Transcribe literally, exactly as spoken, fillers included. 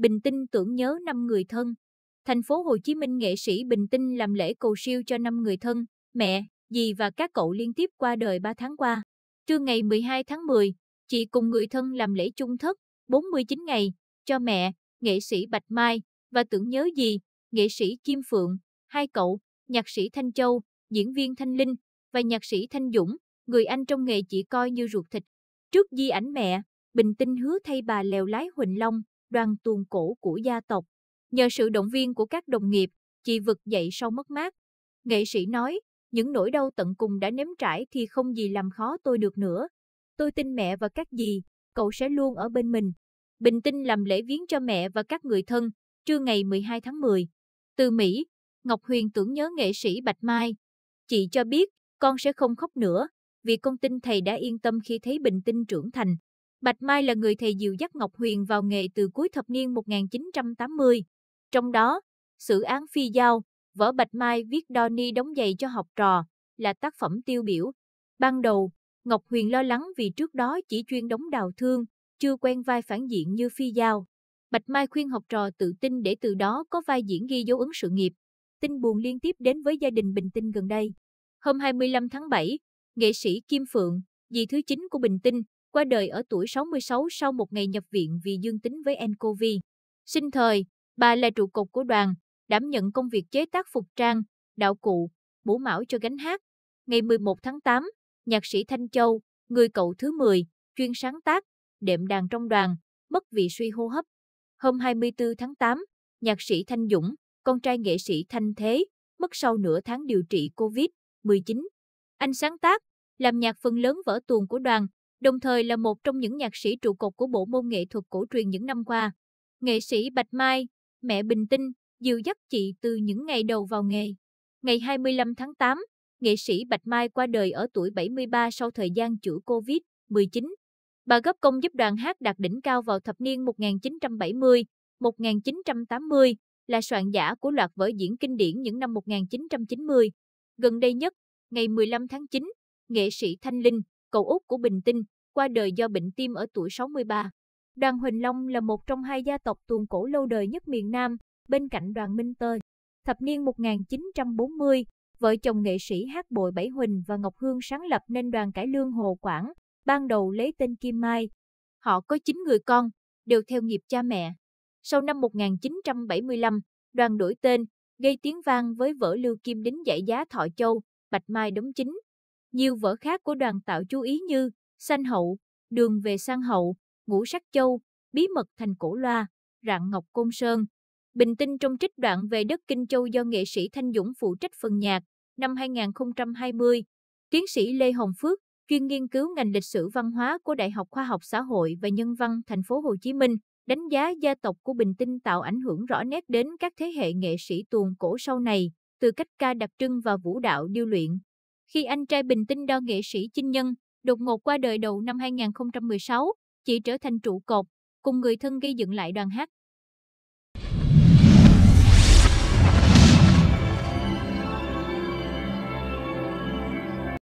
Bình Tinh tưởng nhớ năm người thân. Thành phố Hồ Chí Minh, nghệ sĩ Bình Tinh làm lễ cầu siêu cho năm người thân, mẹ, dì và các cậu liên tiếp qua đời ba tháng qua. Trưa ngày mười hai tháng mười, chị cùng người thân làm lễ chung thất bốn mươi chín ngày cho mẹ, nghệ sĩ Bạch Mai, và tưởng nhớ dì, nghệ sĩ Kim Phượng, hai cậu, nhạc sĩ Thanh Châu, diễn viên Thanh Linh và nhạc sĩ Thanh Dũng, người anh trong nghề chị coi như ruột thịt. Trước di ảnh mẹ, Bình Tinh hứa thay bà lèo lái Huỳnh Long, đoàn tuồng cổ của gia tộc. Nhờ sự động viên của các đồng nghiệp, chị vực dậy sau mất mát. Nghệ sĩ nói, những nỗi đau tận cùng đã nếm trải thì không gì làm khó tôi được nữa. Tôi tin mẹ và các dì, cậu sẽ luôn ở bên mình. Bình Tinh làm lễ viếng cho mẹ và các người thân, trưa ngày mười hai tháng mười. Từ Mỹ, Ngọc Huyền tưởng nhớ nghệ sĩ Bạch Mai. Chị cho biết, con sẽ không khóc nữa, vì con tin thầy đã yên tâm khi thấy Bình Tinh trưởng thành. Bạch Mai là người thầy dìu dắt Ngọc Huyền vào nghề từ cuối thập niên một nghìn chín trăm tám mươi. Trong đó, Sử án Phi Giao, vở Bạch Mai viết Donny đóng giày cho học trò, là tác phẩm tiêu biểu. Ban đầu, Ngọc Huyền lo lắng vì trước đó chỉ chuyên đóng đào thương, chưa quen vai phản diện như Phi Giao. Bạch Mai khuyên học trò tự tin để từ đó có vai diễn ghi dấu ấn sự nghiệp. Tin buồn liên tiếp đến với gia đình Bình Tinh gần đây. Hôm hai mươi lăm tháng bảy, nghệ sĩ Kim Phượng, dì thứ chín của Bình Tinh, qua đời ở tuổi sáu mươi sáu sau một ngày nhập viện vì dương tính với en cô vi. Sinh thời, bà là trụ cột của đoàn, đảm nhận công việc chế tác phục trang, đạo cụ, bổ mão cho gánh hát. Ngày mười một tháng tám, nhạc sĩ Thanh Châu, người cậu thứ mười, chuyên sáng tác, đệm đàn trong đoàn, mất vì suy hô hấp. Hôm hai mươi tư tháng tám, nhạc sĩ Thanh Dũng, con trai nghệ sĩ Thanh Thế, mất sau nửa tháng điều trị Covid mười chín. Anh sáng tác, làm nhạc phần lớn vở tuồng của đoàn, đồng thời là một trong những nhạc sĩ trụ cột của bộ môn nghệ thuật cổ truyền những năm qua. Nghệ sĩ Bạch Mai, mẹ Bình Tinh, dìu dắt chị từ những ngày đầu vào nghề. Ngày hai mươi lăm tháng tám, nghệ sĩ Bạch Mai qua đời ở tuổi bảy mươi ba sau thời gian chữa Covid mười chín. Bà góp công giúp đoàn hát đạt đỉnh cao vào thập niên một nghìn chín trăm bảy mươi, một nghìn chín trăm tám mươi, là soạn giả của loạt vở diễn kinh điển những năm một nghìn chín trăm chín mươi. Gần đây nhất, ngày mười lăm tháng chín, nghệ sĩ Thanh Linh, cậu út của Bình Tinh, qua đời do bệnh tim ở tuổi sáu mươi ba. Đoàn Huỳnh Long là một trong hai gia tộc tuồng cổ lâu đời nhất miền Nam, bên cạnh đoàn Minh Tơ. Thập niên một nghìn chín trăm bốn mươi, vợ chồng nghệ sĩ hát bội Bảy Huỳnh và Ngọc Hương sáng lập nên đoàn cải lương Hồ Quảng, ban đầu lấy tên Kim Mai. Họ có chín người con, đều theo nghiệp cha mẹ. Sau năm một nghìn chín trăm bảy mươi lăm, đoàn đổi tên, gây tiếng vang với vở Lưu Kim Đính Giải Giá Thọ Châu, Bạch Mai đóng chính. Nhiều vở khác của đoàn tạo chú ý như Sanh Hậu, Đường Về Sang Hậu, Ngũ Sắc Châu, Bí Mật Thành Cổ Loa, Rạng Ngọc Côn Sơn. Bình Tinh trong trích đoạn về đất Kinh Châu do nghệ sĩ Thanh Dũng phụ trách phần nhạc. Năm hai nghìn không trăm hai mươi, tiến sĩ Lê Hồng Phước, chuyên nghiên cứu ngành lịch sử văn hóa của Đại học Khoa học Xã hội và Nhân văn Thành phố Hồ Chí Minh, đánh giá gia tộc của Bình Tinh tạo ảnh hưởng rõ nét đến các thế hệ nghệ sĩ tuồng cổ sau này, từ cách ca đặc trưng và vũ đạo điêu luyện. Khi anh trai Bình Tinh đo nghệ sĩ Chính Nhân đột ngột qua đời đầu năm hai nghìn không trăm mười sáu, chị trở thành trụ cột, cùng người thân gây dựng lại đoàn hát